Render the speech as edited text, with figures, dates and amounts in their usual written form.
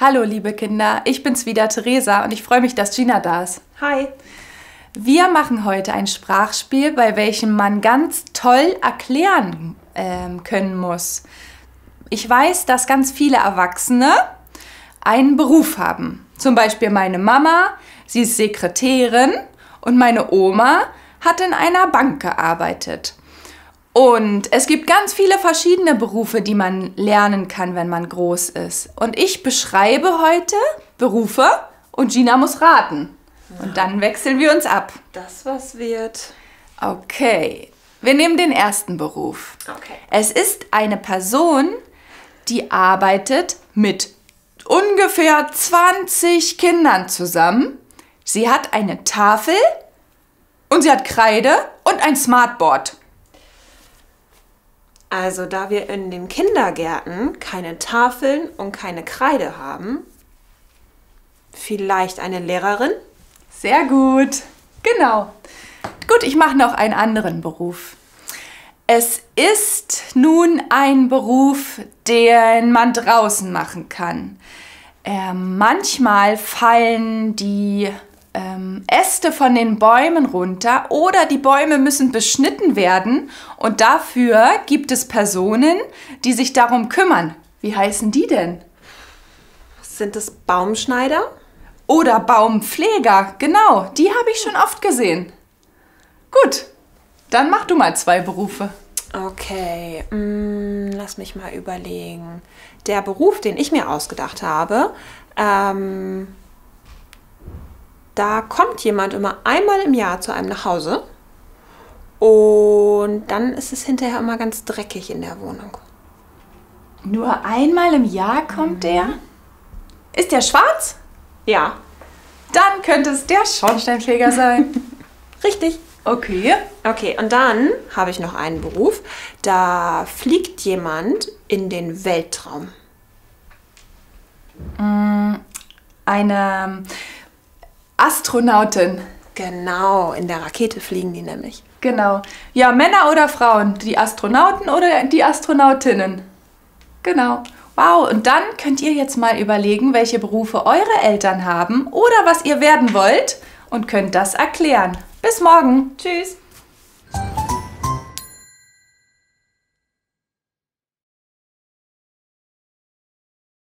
Hallo liebe Kinder, ich bin's wieder, Teresa, und ich freue mich, dass Gina da ist. Hi! Wir machen heute ein Sprachspiel, bei welchem man ganz toll erklären können muss. Ich weiß, dass ganz viele Erwachsene einen Beruf haben. Zum Beispiel meine Mama, sie ist Sekretärin, und meine Oma hat in einer Bank gearbeitet. Und es gibt ganz viele verschiedene Berufe, die man lernen kann, wenn man groß ist. Und ich beschreibe heute Berufe und Gina muss raten. Und dann wechseln wir uns ab. Das was wird. Okay, wir nehmen den ersten Beruf. Okay. Es ist eine Person, die arbeitet mit ungefähr 20 Kindern zusammen. Sie hat eine Tafel und sie hat Kreide und ein Smartboard. Also, da wir in den Kindergärten keine Tafeln und keine Kreide haben, vielleicht eine Lehrerin? Sehr gut, genau. Gut, ich mache noch einen anderen Beruf. Es ist nun ein Beruf, den man draußen machen kann. Manchmal fallen die Äste von den Bäumen runter oder die Bäume müssen beschnitten werden und dafür gibt es Personen, die sich darum kümmern. Wie heißen die denn? Sind es Baumschneider? Oder Baumpfleger, genau, die habe ich schon oft gesehen. Gut, dann mach du mal zwei Berufe. Okay, lass mich mal überlegen. Der Beruf, den ich mir ausgedacht habe, da kommt jemand immer einmal im Jahr zu einem nach Hause und dann ist es hinterher immer ganz dreckig in der Wohnung. Nur einmal im Jahr kommt der? Ist der schwarz? Ja. Dann könnte es der Schornsteinfeger sein. Richtig. Okay. Okay, und dann habe ich noch einen Beruf. Da fliegt jemand in den Weltraum. Eine Astronautin. Genau, in der Rakete fliegen die nämlich. Genau. Ja, Männer oder Frauen? Die Astronauten oder die Astronautinnen? Genau. Wow, und dann könnt ihr jetzt mal überlegen, welche Berufe eure Eltern haben oder was ihr werden wollt und könnt das erklären. Bis morgen. Tschüss.